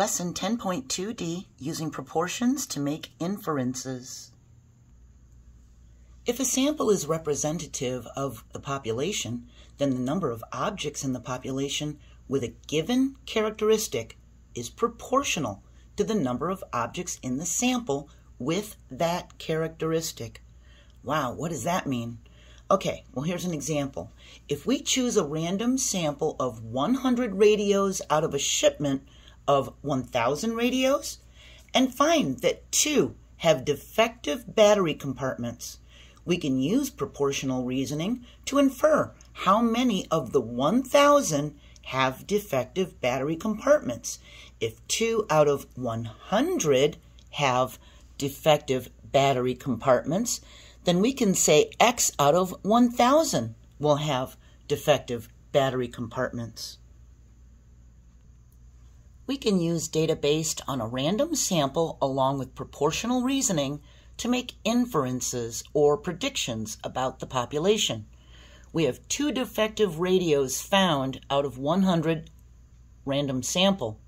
Lesson 10.2d, using proportions to make inferences. If a sample is representative of the population, then the number of objects in the population with a given characteristic is proportional to the number of objects in the sample with that characteristic. Wow, what does that mean? Okay, well, here's an example. If we choose a random sample of 100 radios out of a shipment of 1,000 radios and find that 2 have defective battery compartments, we can use proportional reasoning to infer how many of the 1,000 have defective battery compartments. If 2 out of 100 have defective battery compartments, then we can say X out of 1,000 will have defective battery compartments. We can use data based on a random sample along with proportional reasoning to make inferences or predictions about the population. We have 2 defective radios found out of 100 random sample.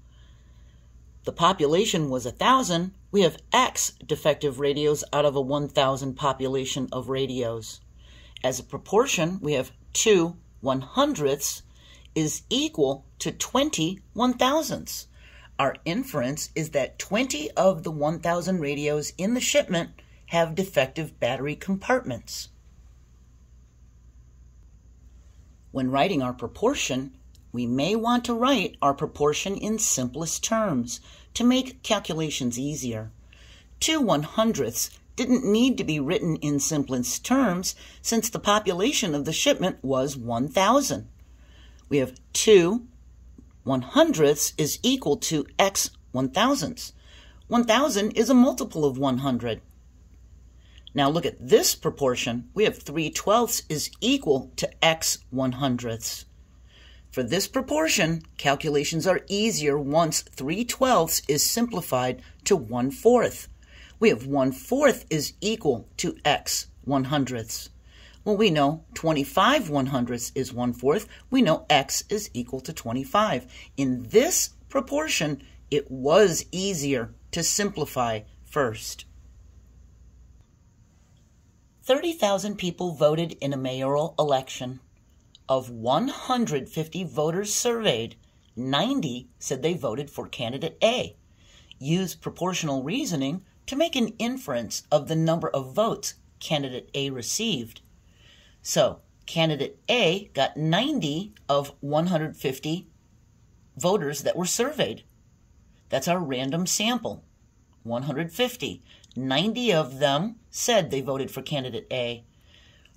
The population was 1,000. We have X defective radios out of a 1,000 population of radios. As a proportion, we have 2 1/100ths is equal to 20 1/1000ths. Our inference is that 20 of the 1,000 radios in the shipment have defective battery compartments. When writing our proportion, we may want to write our proportion in simplest terms to make calculations easier. 2 1/100ths didn't need to be written in simplest terms since the population of the shipment was 1,000. We have 2 1/100ths is equal to X 1,000ths. 1,000 is a multiple of 100. Now look at this proportion. We have 3 12ths is equal to X 100ths. For this proportion, calculations are easier once 3 12ths is simplified to 1/4. We have 1/4 is equal to X 100ths. Well, we know 25 1/100ths is 1/4. We know X is equal to 25. In this proportion, it was easier to simplify first. 30,000 people voted in a mayoral election. Of 150 voters surveyed, 90 said they voted for candidate A. Use proportional reasoning to make an inference of the number of votes candidate A received. So, candidate A got 90 of 150 voters that were surveyed. That's our random sample, 150. 90 of them said they voted for candidate A.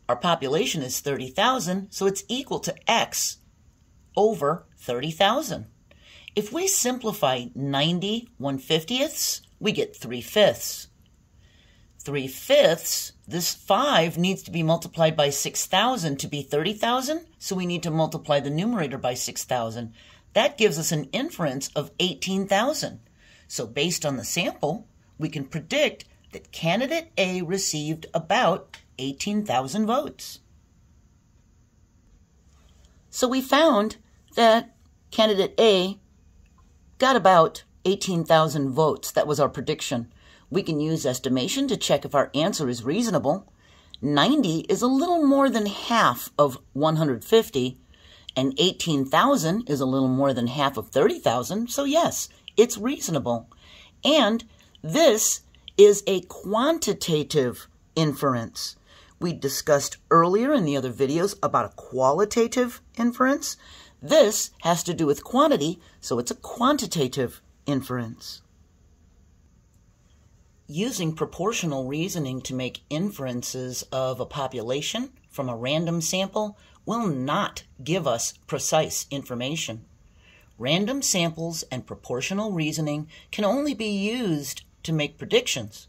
Our population is 30,000, so it's equal to X over 30,000. If we simplify 90 1/50ths, we get 3/5. 3/5, this 5 needs to be multiplied by 6,000 to be 30,000, so we need to multiply the numerator by 6,000. That gives us an inference of 18,000. So based on the sample, we can predict that candidate A received about 18,000 votes. So we found that candidate A got about 18,000 votes. That was our prediction. We can use estimation to check if our answer is reasonable. 90 is a little more than half of 150, and 18,000 is a little more than half of 30,000, so yes, it's reasonable. And this is a quantitative inference. We discussed earlier in the other videos about a qualitative inference. This has to do with quantity, so it's a quantitative inference. Using proportional reasoning to make inferences of a population from a random sample will not give us precise information. Random samples and proportional reasoning can only be used to make predictions.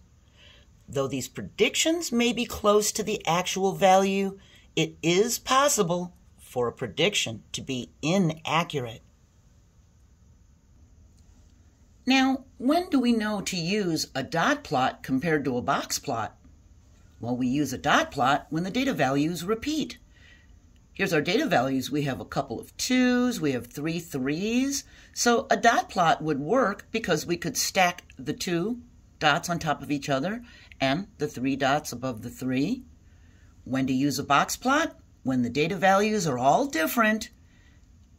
Though these predictions may be close to the actual value, it is possible for a prediction to be inaccurate. Now, when do we know to use a dot plot compared to a box plot? Well, we use a dot plot when the data values repeat. Here's our data values. We have a couple of 2s. We have 3 3s. So a dot plot would work because we could stack the 2 dots on top of each other and the 3 dots above the 3. When to use a box plot? When the data values are all different,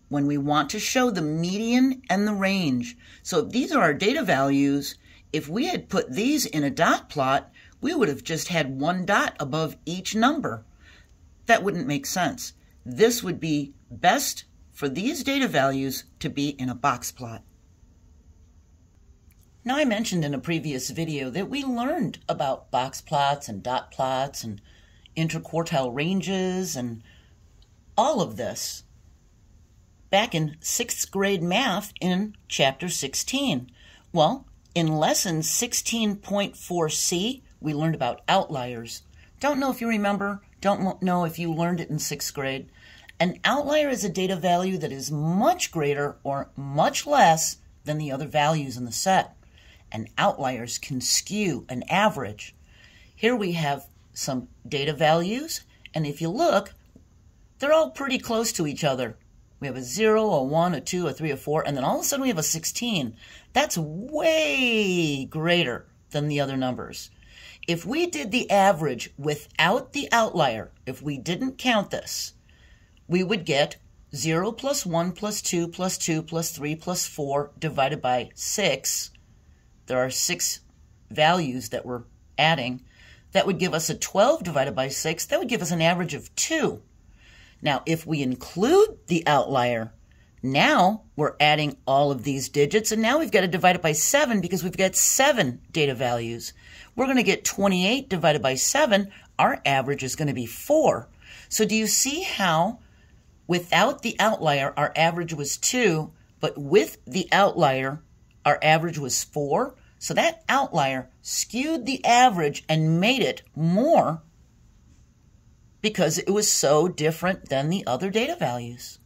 when we want to show the median and the range. So if these are our data values, if we had put these in a dot plot, we would have just had one dot above each number. That wouldn't make sense. This would be best for these data values to be in a box plot. Now, I mentioned in a previous video that we learned about box plots and dot plots and interquartile ranges and all of this back in 6th grade math in Chapter 16. Well, in Lesson 16.4c, we learned about outliers. Don't know if you remember, don't know if you learned it in 6th grade. An outlier is a data value that is much greater or much less than the other values in the set. And outliers can skew an average. Here we have some data values, and if you look, they're all pretty close to each other. We have a 0, a 1, a 2, a 3, a 4, and then all of a sudden we have a 16. That's way greater than the other numbers. If we did the average without the outlier, if we didn't count this, we would get 0 plus 1 plus 2 plus 2 plus 3 plus 4 divided by 6. There are 6 values that we're adding. That would give us a 12 divided by 6. That would give us an average of 2. Now, if we include the outlier, now we're adding all of these digits, and now we've got to divide it by 7 because we've got 7 data values. We're going to get 28 divided by 7. Our average is going to be 4. So do you see how without the outlier, our average was 2, but with the outlier, our average was 4? So that outlier skewed the average and made it more because it was so different than the other data values.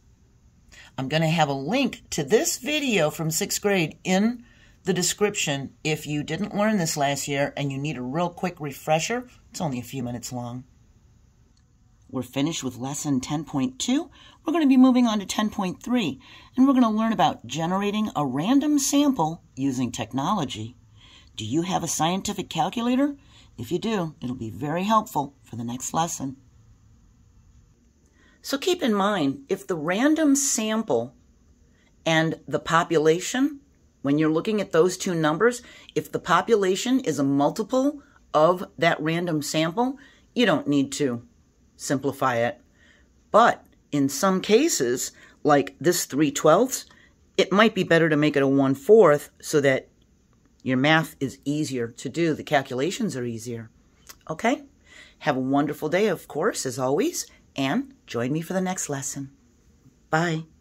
I'm going to have a link to this video from 6th grade in the description if you didn't learn this last year and you need a real quick refresher. It's only a few minutes long. We're finished with Lesson 10.2. We're going to be moving on to 10.3, and we're going to learn about generating a random sample using technology. Do you have a scientific calculator? If you do, it'll be very helpful for the next lesson. So keep in mind, if the random sample and the population, when you're looking at those two numbers, if the population is a multiple of that random sample, you don't need to simplify it. But in some cases, like this 3/12, it might be better to make it a 1/4 so that your math is easier to do. The calculations are easier. Okay? Have a wonderful day, of course, as always. And join me for the next lesson. Bye.